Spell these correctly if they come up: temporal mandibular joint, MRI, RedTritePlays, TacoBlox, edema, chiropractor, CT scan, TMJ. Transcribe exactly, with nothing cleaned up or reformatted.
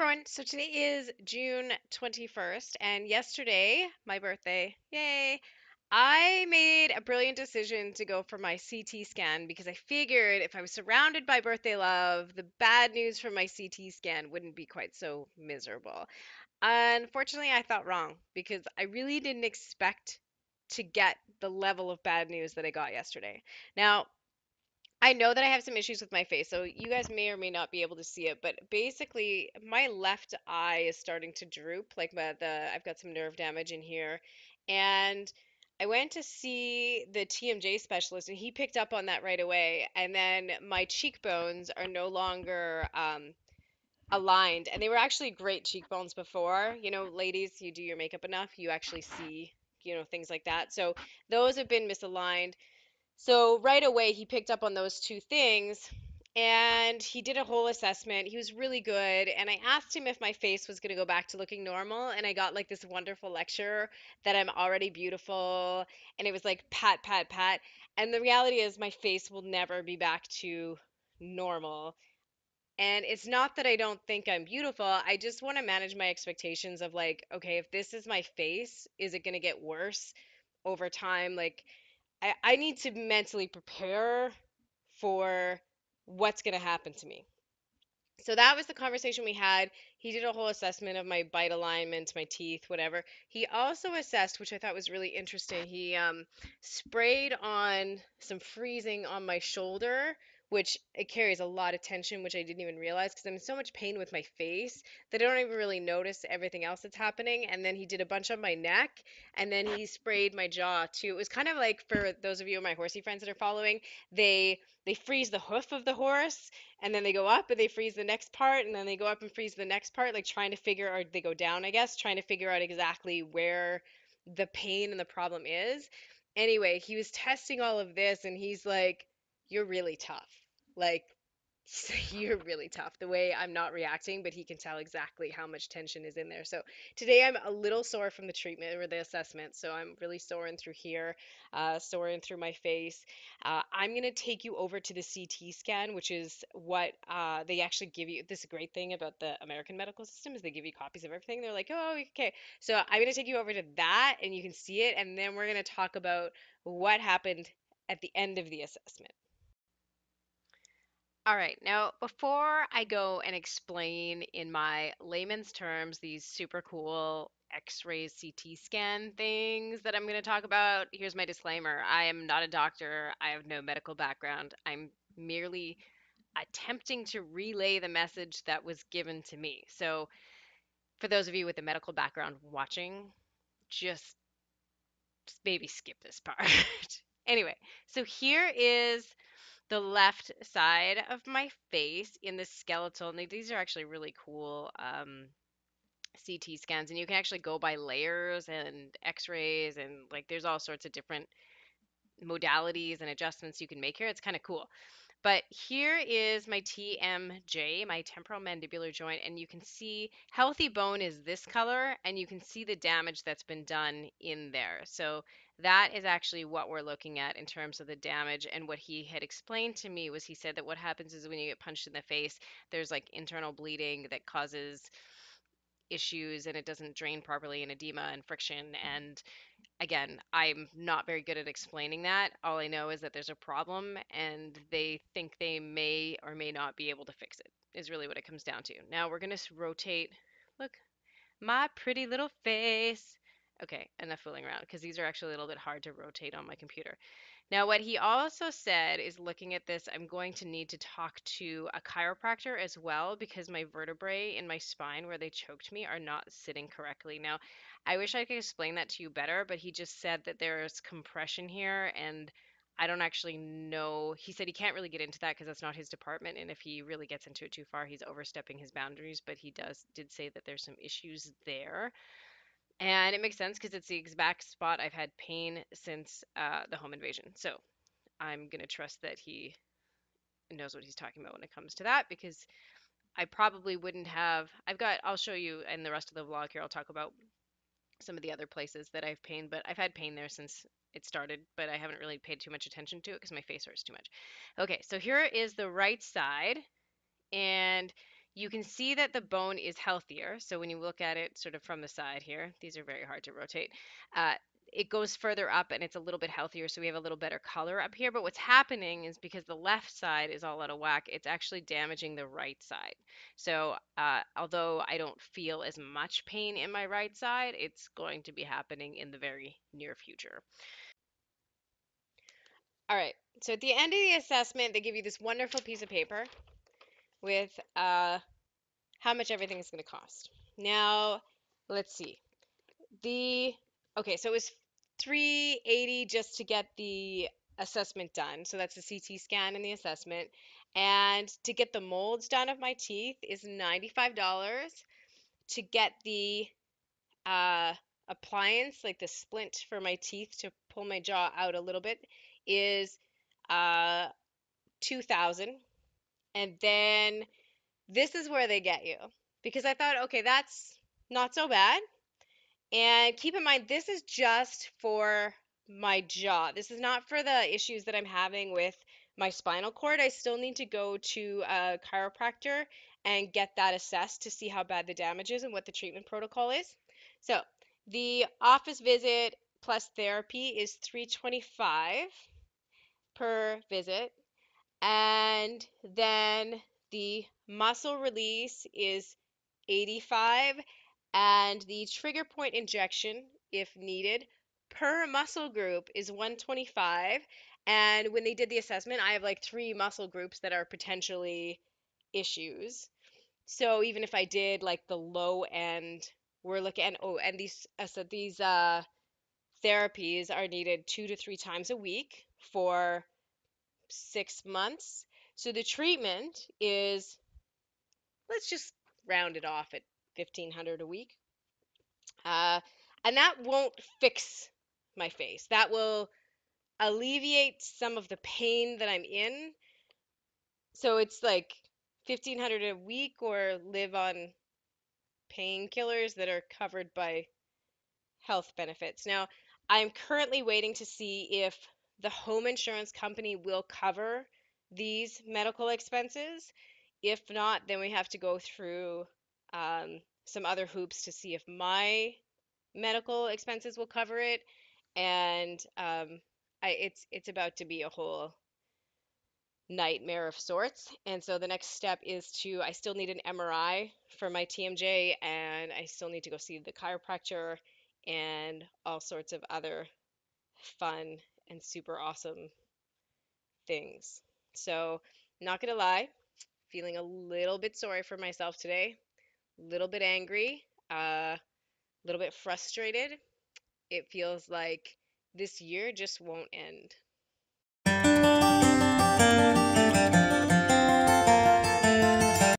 everyone, so today is June twenty-first, and yesterday, my birthday, yay, I made a brilliant decision to go for my C T scan because I figured if I was surrounded by birthday love, the bad news from my C T scan wouldn't be quite so miserable. Unfortunately, I thought wrong because I really didn't expect to get the level of bad news that I got yesterday. Now, I know that I have some issues with my face, so you guys may or may not be able to see it, but basically my left eye is starting to droop, like my, the I've got some nerve damage in here, and I went to see the T M J specialist, and he picked up on that right away, and then my cheekbones are no longer um, aligned, and they were actually great cheekbones before. You know, ladies, you do your makeup enough, you actually see, you know, things like that, so those have been misaligned. So right away, he picked up on those two things, and he did a whole assessment. He was really good, and I asked him if my face was going to go back to looking normal, and I got like this wonderful lecture that I'm already beautiful, and it was like pat, pat, pat, and the reality is my face will never be back to normal. And it's not that I don't think I'm beautiful. I just want to manage my expectations of like, okay, if this is my face, is it going to get worse over time? Like, I, I need to mentally prepare for what's going to happen to me. So that was the conversation we had. He did a whole assessment of my bite alignment, my teeth, whatever. He also assessed, which I thought was really interesting, he um, sprayed on some freezing on my shoulder, which it carries a lot of tension, which I didn't even realize because I'm in so much pain with my face that I don't even really notice everything else that's happening. And then he did a bunch on my neck, and then he sprayed my jaw too. It was kind of like, for those of you, my horsey friends that are following, they they freeze the hoof of the horse, and then they go up and they freeze the next part, and then they go up and freeze the next part, like trying to figure out, they go down, I guess, trying to figure out exactly where the pain and the problem is. Anyway, he was testing all of this, and he's like, you're really tough. Like, you're really tough. The way I'm not reacting, but he can tell exactly how much tension is in there. So today I'm a little sore from the treatment or the assessment. So I'm really soaring through here, uh, soaring through my face. Uh, I'm going to take you over to the C T scan, which is what uh, they actually give you. This great thing about the American medical system is they give you copies of everything. They're like, oh, okay. So I'm going to take you over to that, and you can see it. And then we're going to talk about what happened at the end of the assessment. All right, now before I go and explain in my layman's terms these super cool x-rays, C T scan things that I'm going to talk about, here's my disclaimer. I am not a doctor. I have no medical background. I'm merely attempting to relay the message that was given to me. So for those of you with a medical background watching, just maybe skip this part. Anyway, so here is the left side of my face in the skeletal. And these are actually really cool um, C T scans. And you can actually go by layers and x-rays, and like there's all sorts of different modalities and adjustments you can make here. It's kind of cool. But here is my T M J, my temporal mandibular joint. And you can see healthy bone is this color, and you can see the damage that's been done in there. So that is actually what we're looking at in terms of the damage. And what he had explained to me was he said that what happens is when you get punched in the face, there's like internal bleeding that causes issues, and it doesn't drain properly, and edema and friction. And again, I'm not very good at explaining that. All I know is that there's a problem, and they think they may or may not be able to fix it is really what it comes down to. Now we're going to rotate. Look, my pretty little face. Okay, enough fooling around, because these are actually a little bit hard to rotate on my computer. Now, what he also said is, looking at this, I'm going to need to talk to a chiropractor as well, because my vertebrae in my spine where they choked me are not sitting correctly. Now, I wish I could explain that to you better, but he just said that there's compression here, and I don't actually know. He said he can't really get into that because that's not his department, and if he really gets into it too far, he's overstepping his boundaries, but he does did say that there's some issues there. And it makes sense because it's the exact spot I've had pain since uh, the home invasion. So I'm going to trust that he knows what he's talking about when it comes to that, because I probably wouldn't have. I've got, I'll show you in the rest of the vlog here, I'll talk about some of the other places that I've pain, but I've had pain there since it started, but I haven't really paid too much attention to it because my face hurts too much. Okay, so here is the right side, and You can see that the bone is healthier. So when you look at it sort of from the side here, these are very hard to rotate. Uh, it goes further up and it's a little bit healthier. So we have a little better color up here. But what's happening is because the left side is all out of whack, it's actually damaging the right side. So uh, although I don't feel as much pain in my right side, it's going to be happening in the very near future. All right. So at the end of the assessment, they give you this wonderful piece of paper with uh, how much everything is going to cost. Now, let's see. The okay, so it was three hundred eighty dollars just to get the assessment done. So that's the C T scan and the assessment. And to get the molds done of my teeth is ninety-five dollars. To get the uh, appliance, like the splint for my teeth to pull my jaw out a little bit, is uh, two thousand dollars. And then this is where they get you, because I thought, okay, that's not so bad. And keep in mind, this is just for my jaw. This is not for the issues that I'm having with my spinal cord. I still need to go to a chiropractor and get that assessed to see how bad the damage is and what the treatment protocol is. So the office visit plus therapy is three hundred twenty-five dollars per visit. And then the muscle release is eighty-five dollars, and the trigger point injection, if needed, per muscle group is one hundred twenty-five dollars. And when they did the assessment, I have like three muscle groups that are potentially issues. So even if I did like the low end, we're looking at, oh, and these uh, so these uh, therapies are needed two to three times a week for six months. So the treatment is, let's just round it off at fifteen hundred dollars a week, uh, and that won't fix my face. That will alleviate some of the pain that I'm in. So it's like fifteen hundred dollars a week, or live on painkillers that are covered by health benefits. Now, I'm currently waiting to see if the home insurance company will cover these medical expenses. If not, then we have to go through um, some other hoops to see if my medical expenses will cover it. And um, I, it's, it's about to be a whole nightmare of sorts. And so the next step is to, I still need an M R I for my T M J, and I still need to go see the chiropractor and all sorts of other fun and super awesome things. So, not gonna lie, feeling a little bit sorry for myself today, a little bit angry, a uh, little bit frustrated. It feels like this year just won't end.